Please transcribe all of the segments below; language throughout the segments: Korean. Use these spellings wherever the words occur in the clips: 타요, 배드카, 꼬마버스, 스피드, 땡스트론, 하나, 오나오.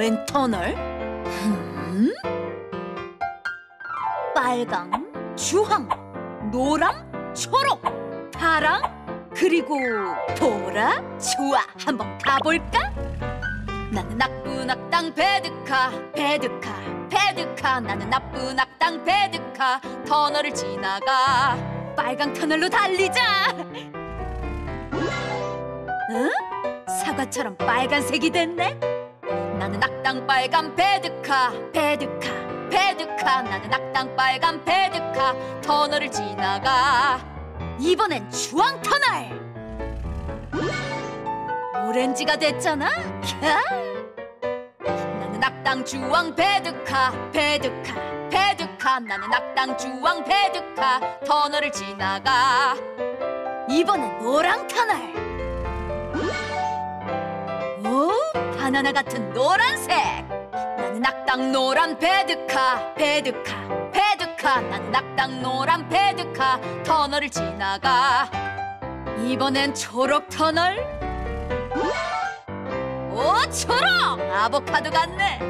웬 터널? 빨강, 주황, 노랑, 초록, 파랑, 그리고 보라. 좋아, 한번 가볼까? 나는 나쁜 악당 배드카, 배드카, 배드카. 나는 나쁜 악당 배드카, 터널을 지나가. 빨강 터널로 달리자. 응? 사과처럼 빨간색이 됐네? 나는 악당 빨간 배드카, 배드카, 배드카. 나는 악당 빨간 배드카, 터널을 지나가. 이번엔 주황 터널! 오렌지가 됐잖아? 나는 악당 주황 배드카, 배드카, 배드카. 나는 악당 주황 배드카, 터널을 지나가. 이번엔 노랑 터널! 오, 바나나 같은 노란색! 나는 악당 노란 배드카, 배드카, 배드카. 나는 악당 노란 배드카, 터널을 지나가. 이번엔 초록 터널! 오, 초록! 아보카도 같네.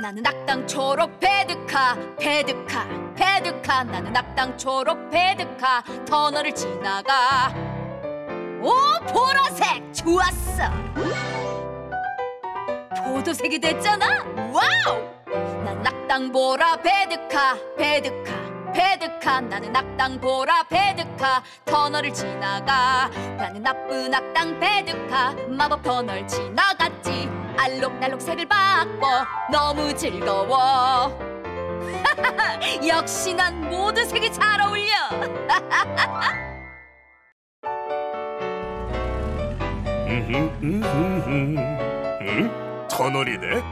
나는 악당 초록 배드카, 배드카, 배드카. 나는 악당 초록 배드카, 터널을 지나가. 오, 보라색! 좋았어! 보도색이 됐잖아? 와우! 나는 악당 보라 배드카, 배드카, 배드카. 나는 악당 보라 배드카, 터널을 지나가. 나는 나쁜 악당 배드카, 마법 터널 지나갔지. 알록달록 색을 바꿔 너무 즐거워. 역시 난 모든 색이 잘 어울려. 터널이네.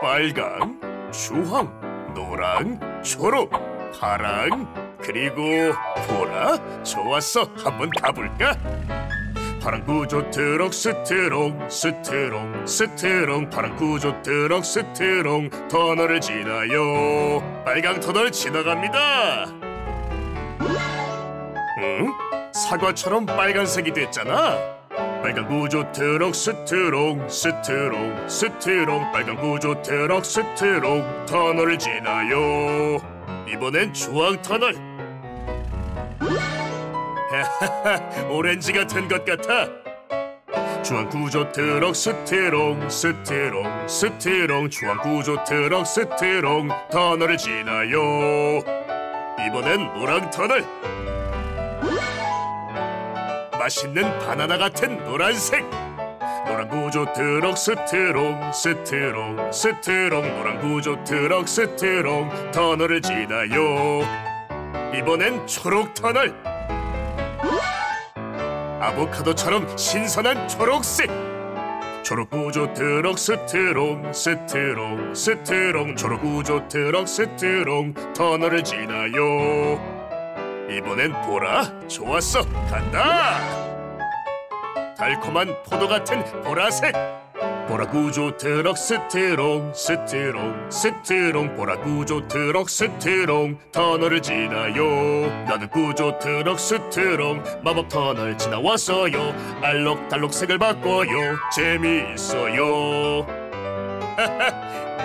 빨강, 주황, 노랑, 초록, 파랑, 그리고 보라. 좋았어, 한번 가볼까? 파랑 구조 트럭 스트롱, 스트롱, 스트롱. 파랑 구조 트럭 스트롱, 터널을 지나요. 빨강 터널 지나갑니다. 응? 사과처럼 빨간색이 됐잖아? 빨간 구조 트럭 스트롱, 스트롱, 스트롱. 빨간 구조 트럭 스트롱, 터널을 지나요. 이번엔 주황 터널. 오렌지 같은 것 같아. 주황 구조 트럭 스트롱, 스트롱, 스트롱. 주황 구조 트럭 스트롱, 터널을 지나요. 이번엔 노랑 터널. 맛있는 바나나 같은 노란색. 노란 구조 트럭 스트롱, 스트롱, 스트롱. 노란 구조 트럭 스트롱, 터널을 지나요. 이번엔 초록 터널. 아보카도처럼 신선한 초록색. 초록 구조 트럭 스트롱, 스트롱, 스트롱. 초록 구조 트럭 스트롱, 터널을 지나요. 이번엔 보라. 좋았어, 간다. 달콤한 포도 같은 보라색. 보라 구조 트럭 스트롱, 스트롱, 스트롱. 보라 구조 트럭 스트롱, 터널을 지나요. 나는 구조 트럭 스트롱, 마법 터널 지나왔어요. 알록달록 색을 바꿔요. 재미있어요.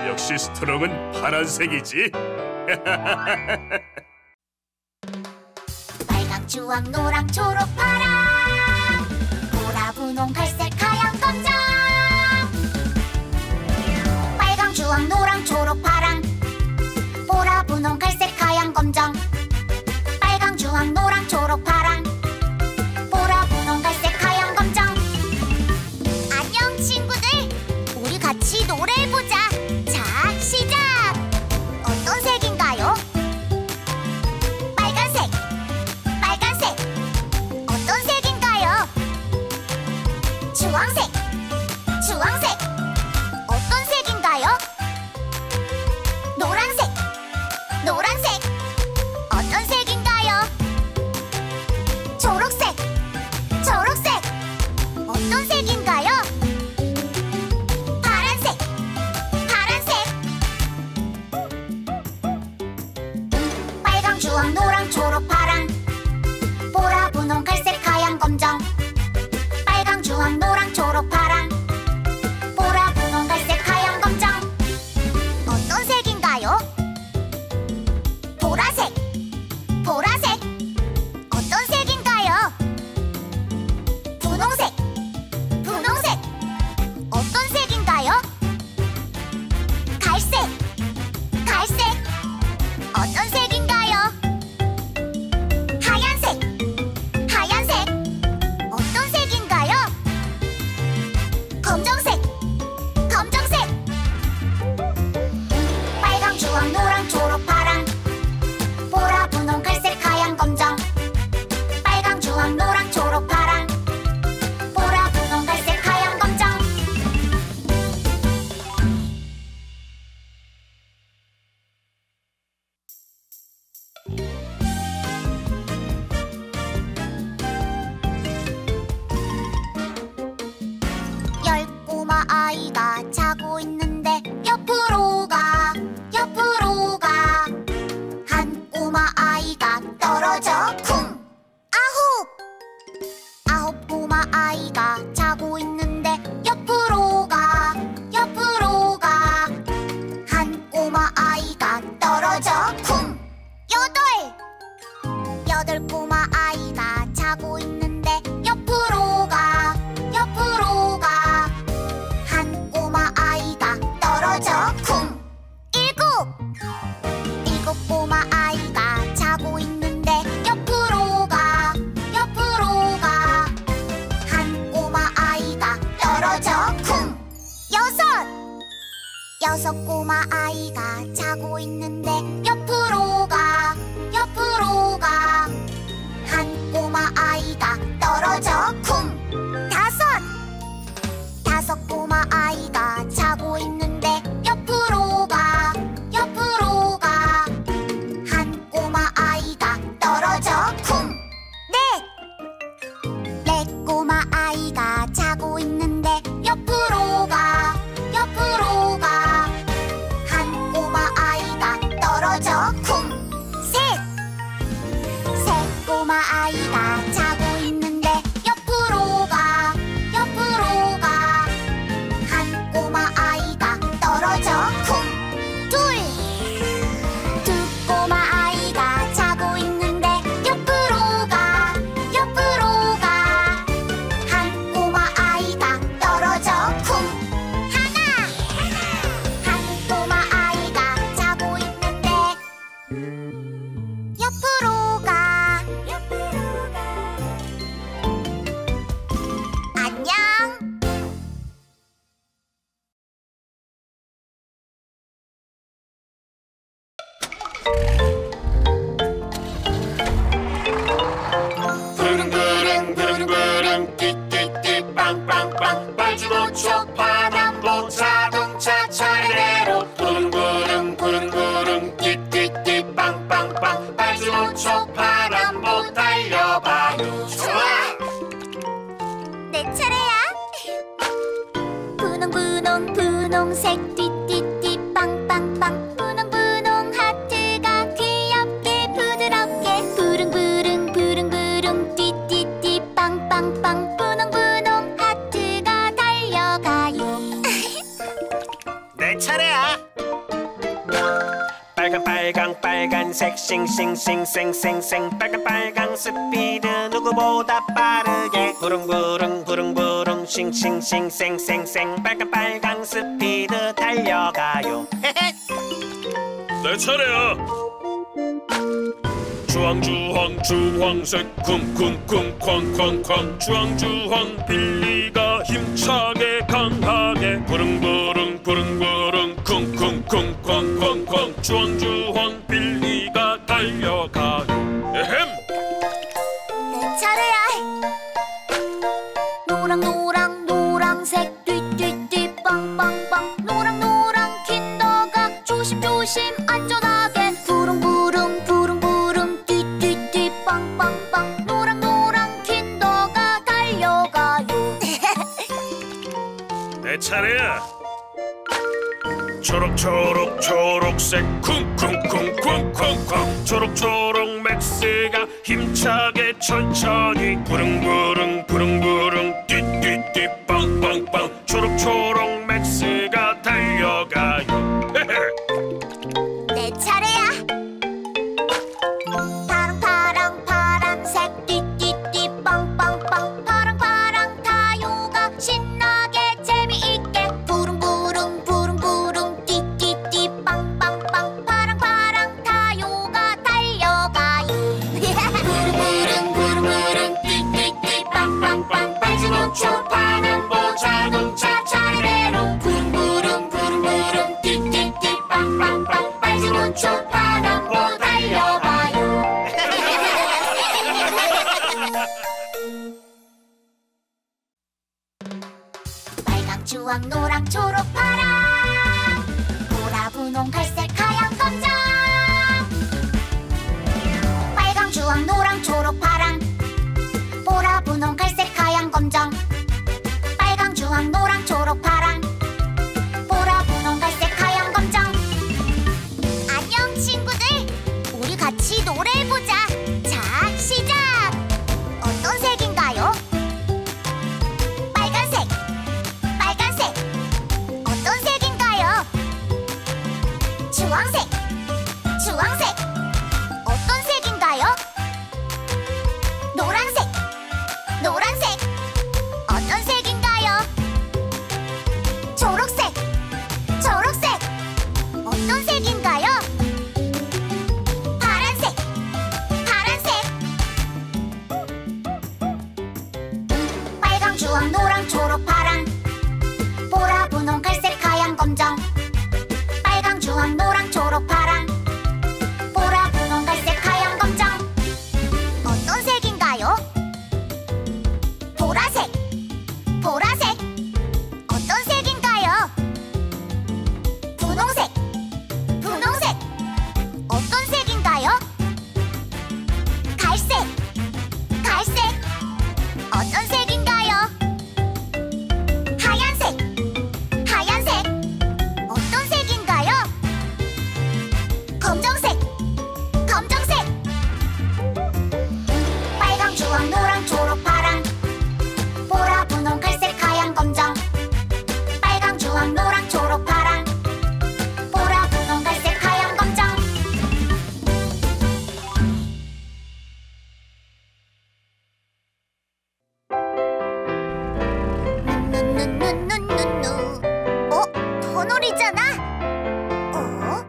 역시 스트롱은 파란색이지. 주황, 노랑, 초록, 파랑, 보라, 분홍, 갈색, 하얀, 검정. 빨강, 주황, 노랑, 초록, 파랑, 보라, 분홍, 갈색, 하얀, 검정. 빨강, 주황, 노랑, 초록, 파랑, 보라, 분홍, 갈색, 하얀, 검정. 안녕 친구들, 우리 같이 노래해보자. 자, 시작. 어떤 색인가요? 주황색, 주황색. 어떤 색인가요? 노란색, 노란색. 어떤 색인가요? 초록색, 초록색. 어떤 색인가요? 파란색, 파란색. 빨강, 주황, 노랑, 초록, 파랑, 보라, 분홍, 갈색, 하얀, 검정. 주황, 노랑, 초록, 파랑. 아이가 자고 있는데 옆으로 가, 옆으로 가. 한 꼬마 아이가 떨어져 쿵! 아홉! 아홉 꼬마 아이가 자고 있는데 옆으로 가, 옆으로 가. 한 꼬마 아이가 떨어져 쿵! 여덟! 여덟 꼬마 아이가 자고 있는데 옆으로 가, 옆으로 가. 한 꼬마 아이가 떨어져 쿵! 일곱! 일곱 꼬마 아이가 자고 있는데 옆으로 가, 옆으로 가. 한 꼬마 아이가 떨어져 쿵! 여섯! 여섯 꼬마 아이가 자고 있는데 옆으로 가, 옆으로 가. 한 꼬마 아이가 떨어져 쿵! 다섯! 다섯 꼬마 아이가 자고 있는데 옆으로 가, 옆으로 가. 한 꼬마 아이가 떨어져 쿵! 넷! 넷 꼬마 아이가 자고 있는데 옆으로 가, 옆으로 가. 한 꼬마 아이가 떨어져 쿵! 셋 꼬마 아이가 자고 있는데 옆으로 가, 옆으로 가. 한 꼬마 아이가 떨어져 쿵! 둘 꼬마 아이가 자고 있는데 옆으로 가, 옆으로 가. 한 꼬마 아이가 떨어져 쿵! 하나! 한 꼬마 아이가 자고 있는데 옆으로 가. 안녕! 부릉부릉 띠띠띠 빵빵빵 빨주노초 파남보 자동차 차례대로 부릉부릉 부릉부릉 띠띠띠 빵빵빵 빨주노초 파남보 달려봐 좋아! 내 차례야. 분홍분홍 분홍색 띠띠띠 빵빵빵 분홍분홍 하트가 귀엽게 부드럽게 부릉부릉 부릉부릉 띠띠띠 빵빵빵 분홍분홍 하트가 달려가요. 내 차례야. 빨강 빨간색 싱싱싱생생생 빨강 스피드 누구보다 빠르게 부릉부릉 부릉부릉 싱싱싱생생생 빨강 스피드 달려가요. 내 차례야. 주황주황 주황색 쿵쿵쿵 쾅쾅쾅 주황주황 빌리가 힘차게 강하게 부릉부릉 부릉부릉 쿵쿵쿵 쾅쾅쾅 주황주황 빌리가 달려가요. 에헴. 내 차례야. 노랑 노랑색 띠띠띠 빵빵빵 노랑 킨더가 조심조심 안전하게 부릉부릉 부릉부릉 띠띠띠 빵빵빵 노랑 킨더가 달려가요. 내 차례야. 초록초록 초록색 쿵쿵쿵 쿵쿵쿵 초록초록 맥스가 힘차게 천천히 부릉부릉 부릉부릉 띠띠띠 빵빵빵 초록초록 맥스가 달려가요. 내 차례야. 파랑파랑파랑색 띠띠띠 빵빵빵 파랑파랑 타요가 신나게 재미있게 부릉부릉 부릉부릉 띠띠띠 빵빵빵 파랑파랑 타요가 달려가요. 부릉부릉 부릉부릉 띠띠띠 빵빵빵 빨주노초 파랑 주황색, 주황색. 어떤 색인가요? 노란색, 노란색. 어떤 색인가요? 초록색, 초록색. 어떤 색인가요? 파란색, 파란색. 빨강, 주황, 노랑, 초록, 파랑. 보라, 분홍, 갈색, 하얀, 검정. 빨강, 주황, 노랑, 초록, 파랑. 보라, 분홍, 갈색, 하얀, 검정. 어떤 색인가요? 보라색, 보라색. 어떤 색인가요? 분홍색, 분홍색. 어떤 색인가요? 갈색, 갈색. 어떤 색인가요? 하얀색, 하얀색. 어떤 색인가요? 검정색, 검정색. 빨강, 주황, 노랑, 초록, 파랑. 보라, 분홍, 갈색, 하얀, 검정. 빨강, 주황, 노랑, 초록, 파랑. 보라, 분홍, 갈색, 하얀, 검정. 누누누누누누누. 어? 터널이잖아? 어?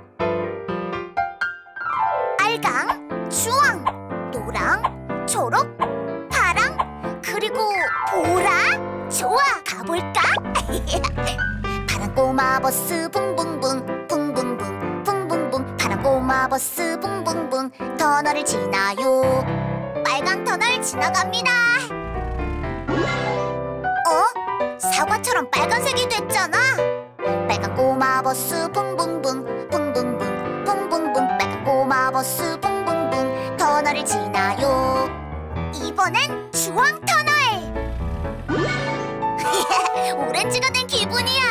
빨강, 주황, 노랑, 초록, 파랑, 그리고 보라? 좋아, 가볼까? 파란 꼬마버스 붕붕붕, 붕붕붕, 붕붕붕. 파란 꼬마버스 붕붕붕, 터널을 지나요. 빨간 터널 지나갑니다. 어? 사과처럼 빨간색이 됐잖아. 빨간 꼬마버스 붕붕붕, 붕붕붕, 붕붕붕. 빨간 꼬마버스 붕붕붕, 터널을 지나요. 이번엔 주황 터널. 오렌지가 된 기분이야.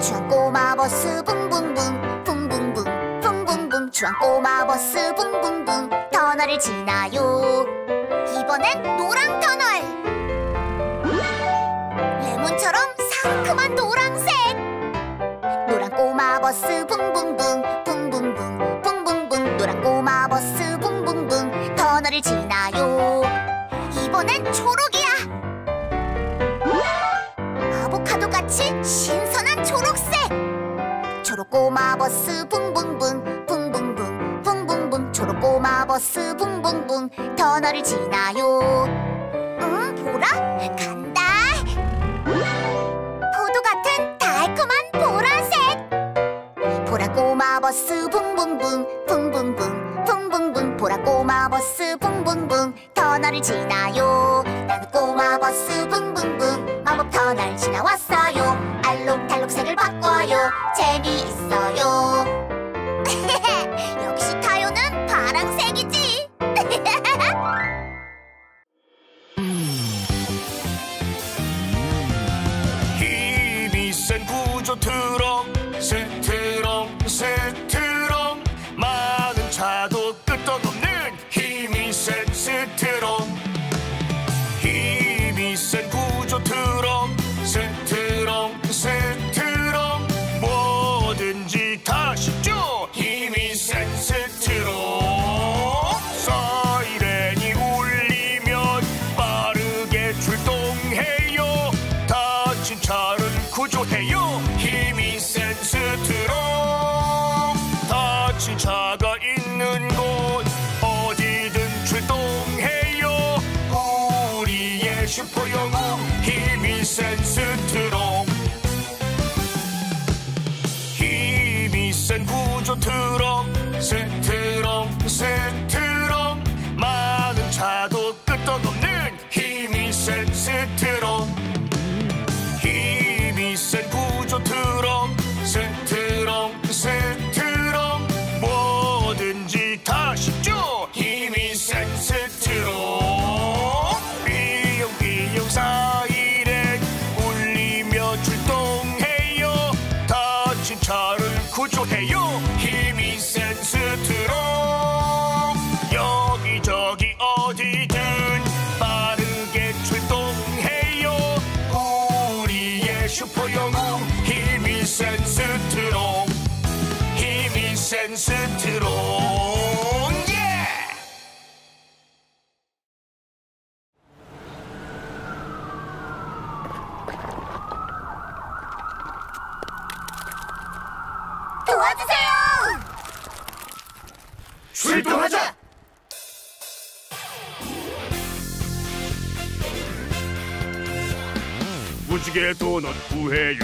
주황 꼬마버스 붕붕붕, 붕붕붕, 붕붕붕. 주황 꼬마버스 붕붕붕, 터널을 지나요. 이번엔 노랑 터널. 레몬처럼 상큼한 노랑색. 노란 꼬마버스 붕붕붕, 붕붕붕, 붕붕붕. 노란 꼬마버스 붕붕붕, 터널을 지나요. 이번엔 초록이야. 아보카도같이 신선한 초록색. 초록 꼬마버스 붕붕붕, 붕붕붕, 붕붕붕. 초록 꼬마버스 붕붕붕, 터널을 지나요. 보라, 간다. 포도 같은 달콤한 보라색. 보라 꼬마버스 붕붕붕, 붕붕붕, 붕붕붕. 보라 꼬마버스 붕붕붕, 터널을 지나요. 나는 꼬마버스 붕붕붕, 마법 터널 지나왔어요. 알록달록색을 바꿔요. 재미있어요. 역시 타요는 파랑색이지. 힘이 센 구조 트럭, 스트럭, 스트럭. 많은 차도 끝도 없는 힘이 센 스트럭. 힘이 센 구조 트럭, 스트럭, 스트럭. 뭐든지 다 쉽죠. 힘이 센 스트럭. 사이렌이 울리면 빠르게 출동해요. 다친 차를 구조해요. 힘이 센 스트럭. 다친 차가 있는 곳 어디든 출동해요. 우리의 슈퍼영웅 힘이 센 스트럭. 힘이 센 구조 트럭, 스트럭, 스트럭. 많은 차도 끝도 없는 힘이 센 스트럭. 힘이 센 구조 트럭, 스트럭, 스트럭. 뭐든지 다 쉽죠. 힘이 센 스트럭. 삐용삐용 사이렌 울리며 출동해요. 다친 차를 구조해요. 힘이 센 스트럭. 여기저기 어디든 빠르게 출동해요. 우리의 슈퍼영웅 힘이 센 스트럭. 땡스트론 예! 도와주세요! 출동하자! 무지개 도넛 구해요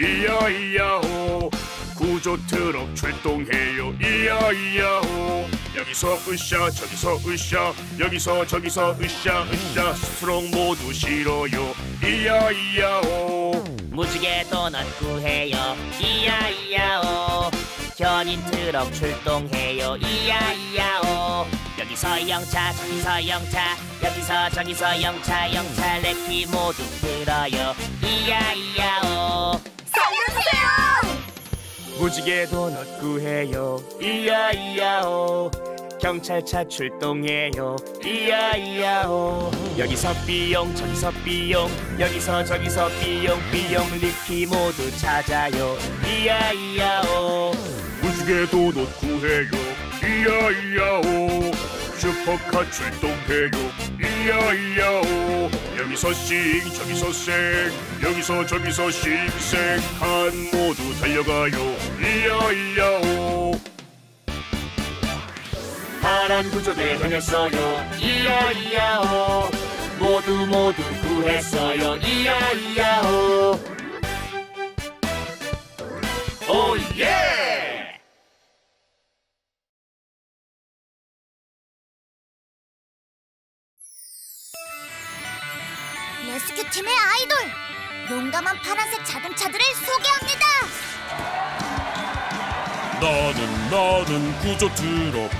이야 이야호 구조 트럭 출동해요 이야 이야호 여기서 으쌰 저기서 으쌰 여기서 저기서 으쌰 으쌰 스트롱 모두 싫어요 이야 이야호 무지개 도넛 구해요 이야 이야호 견인 트럭 출동해요 이야 이야호 여기서 영차 저기서 영차 여기서 저기서 영차 영차 렉키 모두 들어요 이야 이야호 살려주세요 무지개 도넛 구해요 이야 이야호 경찰차 출동해요 이야 이야호 여기서 삐용 저기서 삐용 여기서 저기서 삐용 삐용 렉키 모두 찾아요 이야 이야호 무지개 도넛 구해요 이야 이야오 슈퍼카 출동해요 이야 이야오 여기서 씩 저기서 쌩 여기서 저기서 씩쌩 칸 모두 달려가요 이야 이야오 파란 구조대 다녔어요 이야 이야오 모두 모두 구했어요 이야 이야오 오예! 레스큐팀의 아이돌! 용감한 파란색 자동차들을 소개합니다! 나는 구조 트럭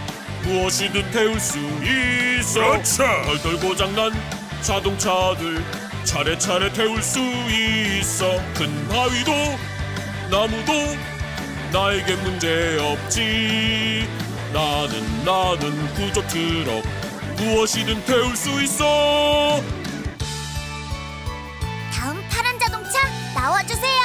무엇이든 태울 수 있어! 그렇죠! 덜덜 고장난 자동차들 차례차례 태울 수 있어! 큰 바위도 나무도 나에게 문제 없지! 나는 구조 트럭 무엇이든 태울 수 있어! 다음 파란 자동차 나와주세요.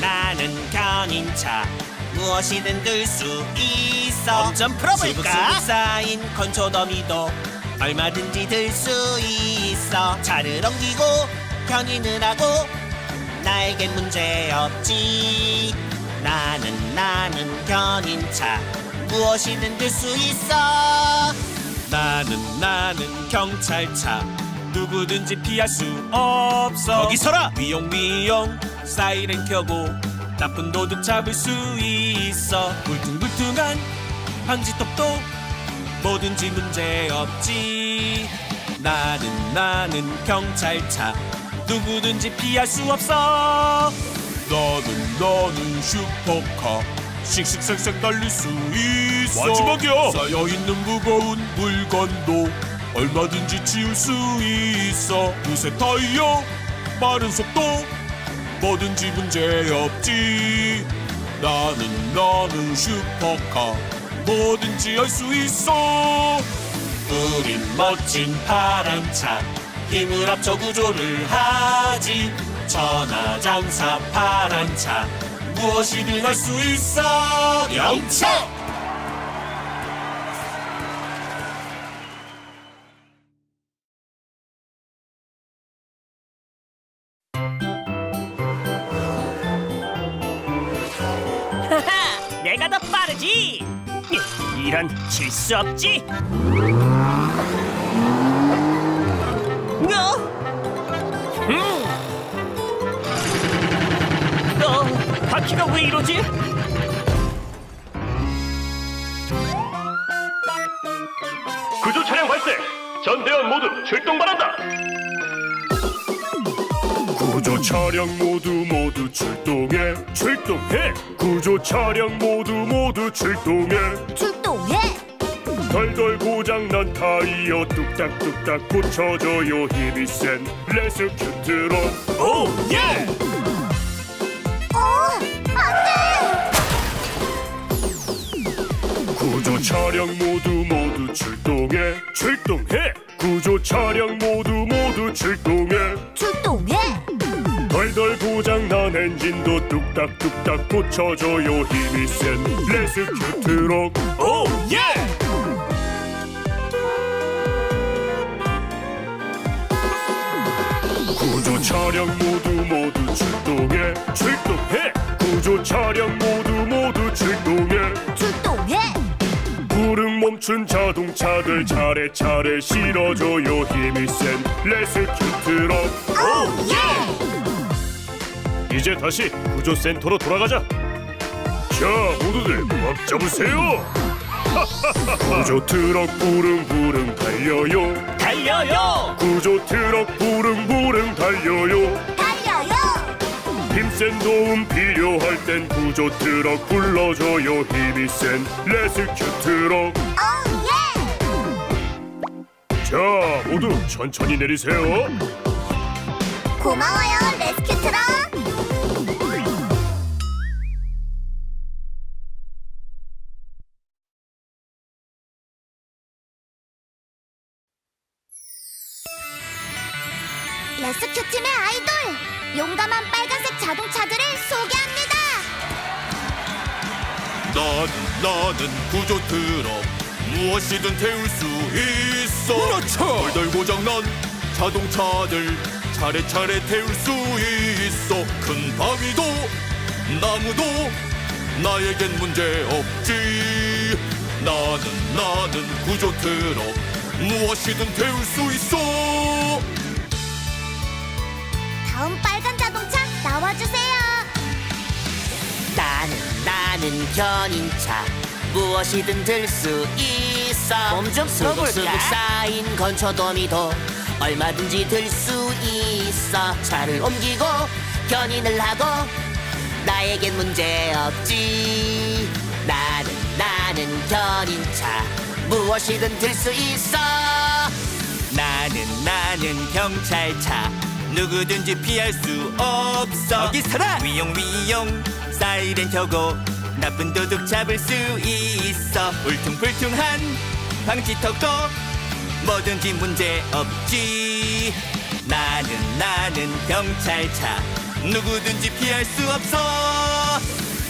나는 견인차 무엇이든 들 수 있어. 엄청 풀어볼까? 쌓인 건초 더미도 얼마든지 들 수 있어. 차를 옮기고 견인을 하고 나에겐 문제 없지. 나는 견인차 무엇이든 들 수 있어. 나는 경찰차 누구든지 피할 수 없어 거기 서라! 위용위용 사이렌 켜고 나쁜 도둑 잡을 수 있어 울퉁불퉁한 방지턱도 뭐든지 문제없지 나는 경찰차 누구든지 피할 수 없어 너는 슈퍼카 씩씩색색 달릴 수 있어 마지막이야! 쌓여있는 무거운 물건도 얼마든지 치울 수 있어 무쇠 타이어 빠른 속도 뭐든지 문제없지 나는 슈퍼카 뭐든지 할 수 있어 우린 멋진 파란차 힘을 합쳐 구조를 하지 천하장사 파란차 무엇이든 할 수 있어 영차! 내가 더 빠르지! 이런 질 수 없지! 너! 너! 바퀴가 왜 이러지? 구조 차량 발생! 전 대원 모두 출동 바란다! 구조 차량 모두 출동해 구조 차량 모두 출동해 덜덜 고장난 타이어 뚝딱뚝딱 고쳐줘요 힘이 센 레스큐 트럭 오예! 안돼! 구조 차량 모두 출동해 구조 차량 모두 출동해 덜덜 고장난 엔진도 뚝딱뚝딱 고쳐줘요. 힘이 센 레스큐 트럭 오 예! 구조 차량 모두 모두 출동해 출동해. 구조 차량 모두 모두 출동해 출동해. 불은 멈춘 자동차들 차례차례 실어줘요. 힘이 센 레스큐 트럭 오예! 이제 다시 구조센터로 돌아가자. 자 모두들 꽉 잡으세요. 구조 트럭 부릉부릉 달려요 달려요. 구조 트럭 부릉부릉 달려요 달려요. 힘센 도움 필요할 땐 구조 트럭 불러줘요. 힘이 센 레스큐 트럭 오예! 자 모두 천천히 내리세요. 고마워요 레스큐 트럭. 레스큐팀의 아이돌! 용감한 빨간색 자동차들을 소개합니다! 나는 구조 트럭 무엇이든 태울 수 있어. 그렇죠! 덜덜 고장난 자동차들 차례차례 태울 수 있어. 큰 바위도 나무도 나에겐 문제없지. 나는 구조 트럭 무엇이든 태울 수 있어. 다음 빨간 자동차 나와주세요. 나는 견인차 무엇이든 들 수 있어. 몸 좀 써볼까? 쌓인 건초 더미도 얼마든지 들 수 있어. 차를 옮기고 견인을 하고 나에겐 문제없지. 나는 견인차 무엇이든 들 수 있어. 나는 경찰차 누구든지 피할 수 없어. 여기 살아! 위용위용 사이렌 켜고 나쁜 도둑 잡을 수 있어. 울퉁불퉁한 방지턱도 뭐든지 문제없지. 나는 경찰차 누구든지 피할 수 없어.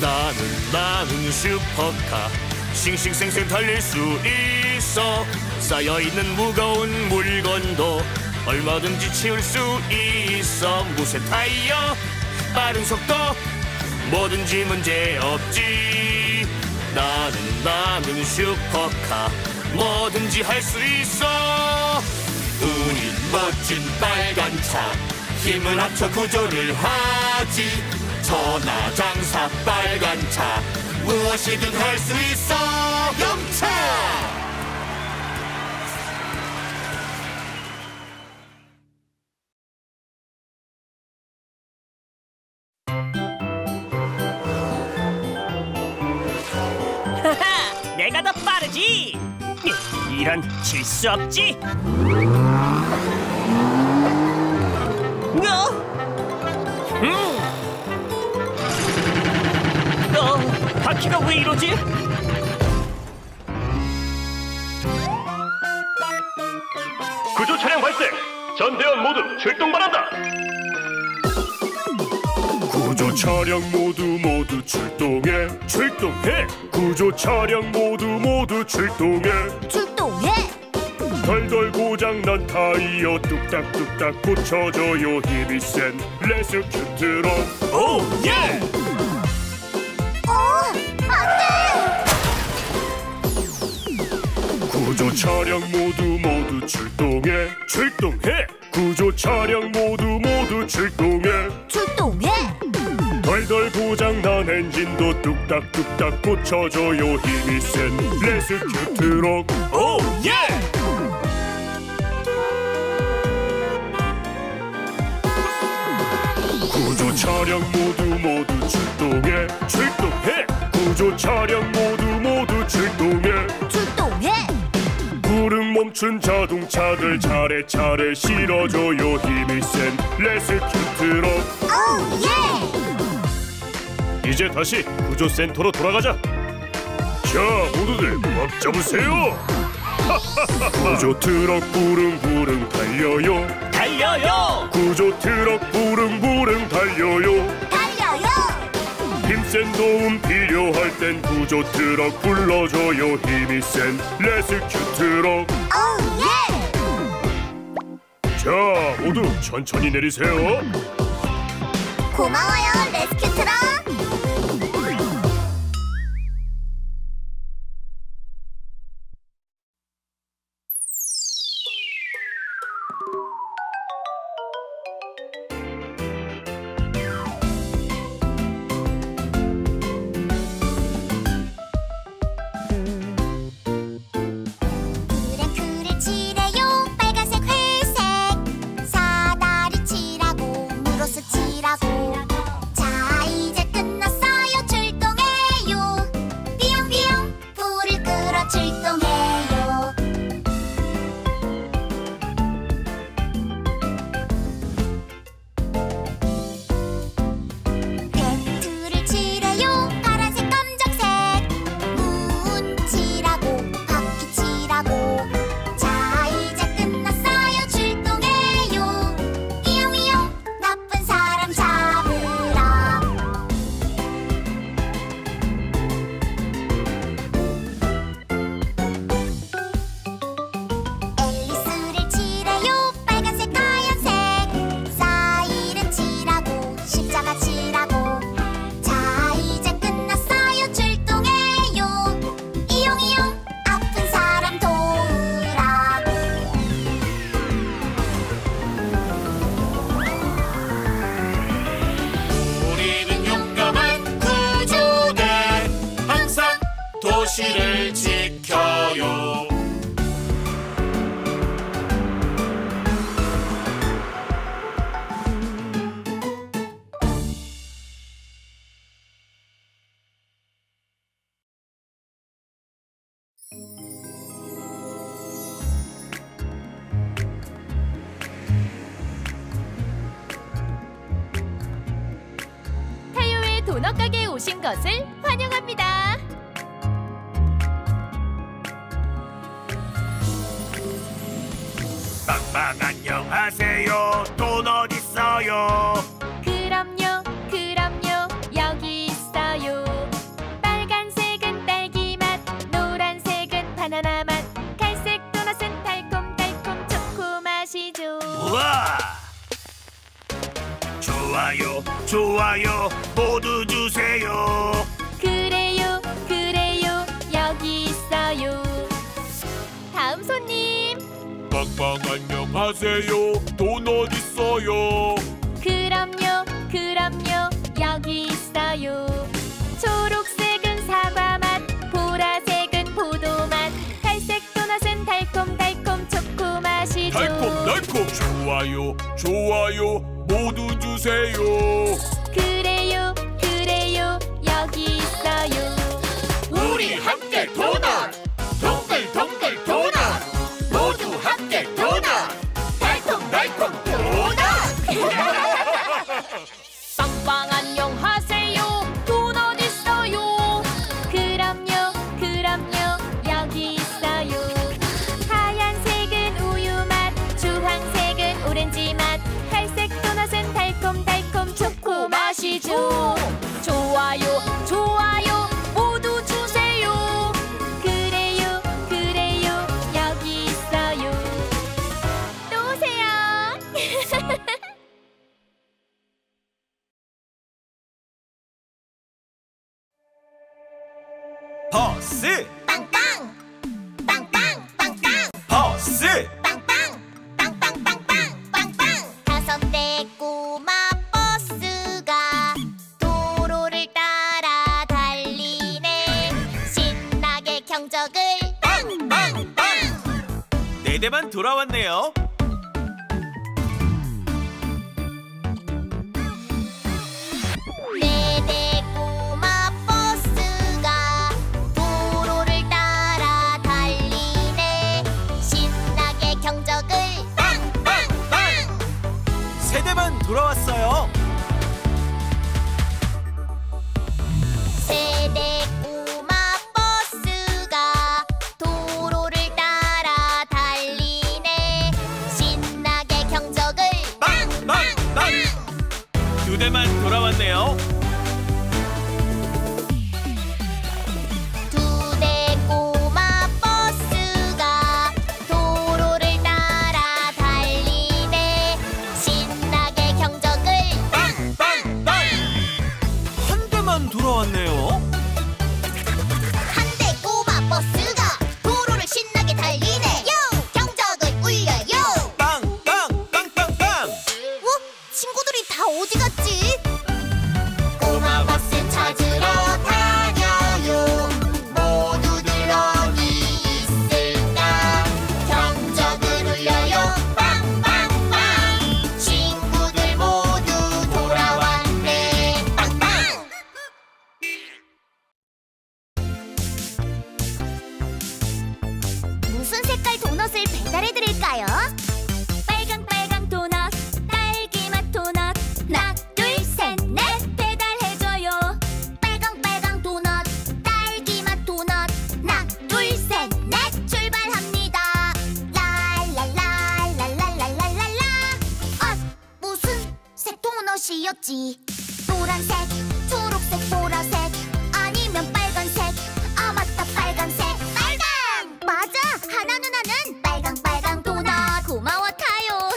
나는 슈퍼카 싱싱생생 달릴 수 있어. 쌓여있는 무거운 물건도 얼마든지 치울 수 있어. 무쇠 타이어 빠른 속도 뭐든지 문제없지. 나는 슈퍼카 뭐든지 할 수 있어. 우리 멋진 빨간차 힘을 합쳐 구조를 하지. 전화장사 빨간차 무엇이든 할 수 있어. 영차! 내가 더 빠르지. 이런 질 수 없지. 바퀴가 왜 이러지? 구조 차량 발생. 전 대원 모두 출동 바란다. 구조 차량 모두 출동해 출동해. 구조 차량 모두 출동해 출동해. 덜덜 고장난 타이어 뚝딱뚝딱 고쳐줘요. 힘이 센 레스큐 트럭 오 예! 안돼! 구조 차량 모두 출동해 출동해. 구조 차량 모두 출동해 출동해. 덜덜 고장난 엔진도 뚝딱뚝딱 고쳐줘요. 힘이 센 레스큐 트럭 오 예! 구조 차량 모두 출동해 출동해. 구조 차량 모두 출동해 출동해. 불은 멈춘 자동차들 차례차례 실어줘요. 힘이 센 레스큐 트럭 오 예! 이제 다시 구조센터로 돌아가자. 자, 모두들 꽉 잡으세요. 구조 트럭 부릉부릉 달려요. 달려. 달려요. 구조 트럭 부릉부릉 달려요. 달려요. 힘센 도움 필요할 땐 구조 트럭 불러줘요. 힘이 센 레스큐 트럭. 오 예. 자, 모두 천천히 내리세요. 고마워요, 레스큐 트럭. 도넛가게에 오신 것을 환영합니다. 빵빵 안녕하세요. 도넛 있어요? 그럼요, 그럼요. 여기 있어요. 빨간색은 딸기 맛, 노란색은 바나나 맛, 갈색 도넛은 달콤달콤 초코 맛이죠. 우와! 좋아요, 좋아요. 모두 주세요. 그래요, 그래요. 여기 있어요. 다음 손님. 빵빵 안녕하세요. 도넛 있어요? 그럼요, 그럼요. 여기 있어요. 초록색은 사과 맛, 보라색은 포도 맛, 갈색 도넛은 달콤달콤 초코 맛이죠. 달콤달콤. 좋아요, 좋아요. 모두 주세요. 그래요, 그래요. 여기 있어요. 우리 함께 도넛. 동글동글 도넛. 모두 함께 도넛. 달콤달콤 도넛. 빵빵 안녕하세요. 도넛 있어요? 그럼요, 그럼요. 여기 있어요. 하얀색은 우유 맛, 주황색은 오렌지 맛, 달콤달콤 초코 맛이죠. 좋아요, 좋아요. 모두 주세요. 그래요, 그래요. 여기 있어요. 또 오세요. 버스 빵빵 빵빵 빵빵. 버스 빵빵 빵빵 빵빵 빵빵. 다섯 대 꼬마버스가 도로를 따라 달리네. 신나게 경적을 빵빵빵. 네 대만 돌아왔네요. 네네 꼬마버스가 도로를 따라 달리네. 신나게 경적을 빵빵빵. 세 대만 돌아왔어요. 세대 꼬마버스가 도로를 따라 달리네. 이제만 돌아왔네요. 한때 꼬마버스가 도로를 신나게 달리네. 요! 경적을 울려요. 빵빵빵빵빵. 어? 친구들이 다 어디 갔지? 꼬마버스 찾으러 다녀요. 모두들 어디 있을까? 경적을 울려요. 빵빵빵. 친구들 모두 돌아왔네. 빵빵. 무슨 색깔 도넛을 배달해드릴까요? 빨강 도넛, 딸기맛 도넛. 하나, 둘, 셋, 넷. 배달해줘요. 빨강 도넛, 딸기맛 도넛. 하나, 둘, 셋, 넷. 출발합니다. 랄랄랄랄랄랄랄라. 아, 무슨 색도넛이었지? 노란색, 초록색, 보라색, 아니면 빨간색. 아, 맞다, 빨간색. 빨강! 맞아, 하나 누나는 빨강 도넛. 고마워, 타요.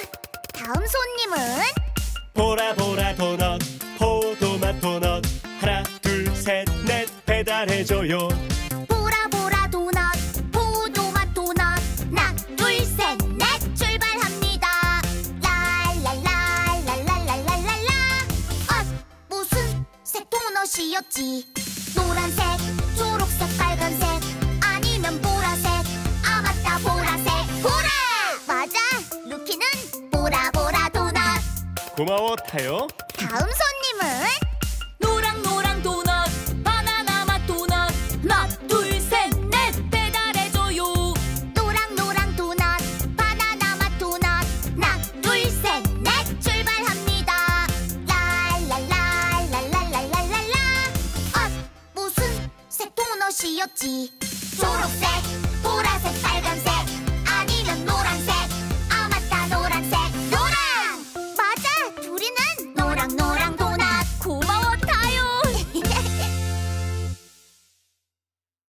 다음 손님은? 보라 도넛, 포도맛 도넛. 하나 둘 셋 넷 배달해줘요. 보라 도넛, 포도맛 도넛. 하나 둘 셋 넷 출발합니다. 랄랄랄랄랄랄랄라. 아, 무슨 색 도넛이었지? 노란색, 초록색, 빨간색, 아니면 보라색. 아, 맞다, 보라색. 보라! 맞아, 루키는 보라 도넛. 고마워, 타요. 다음 손님은? 노랑 도넛, 바나나 맛 도넛. 하나 둘 셋 넷 배달해줘요. 노랑 도넛, 바나나 맛 도넛. 하나 둘 셋 넷 출발합니다. 랄랄랄랄랄랄랄라. 아, 무슨 색 도넛이었지? 초록색,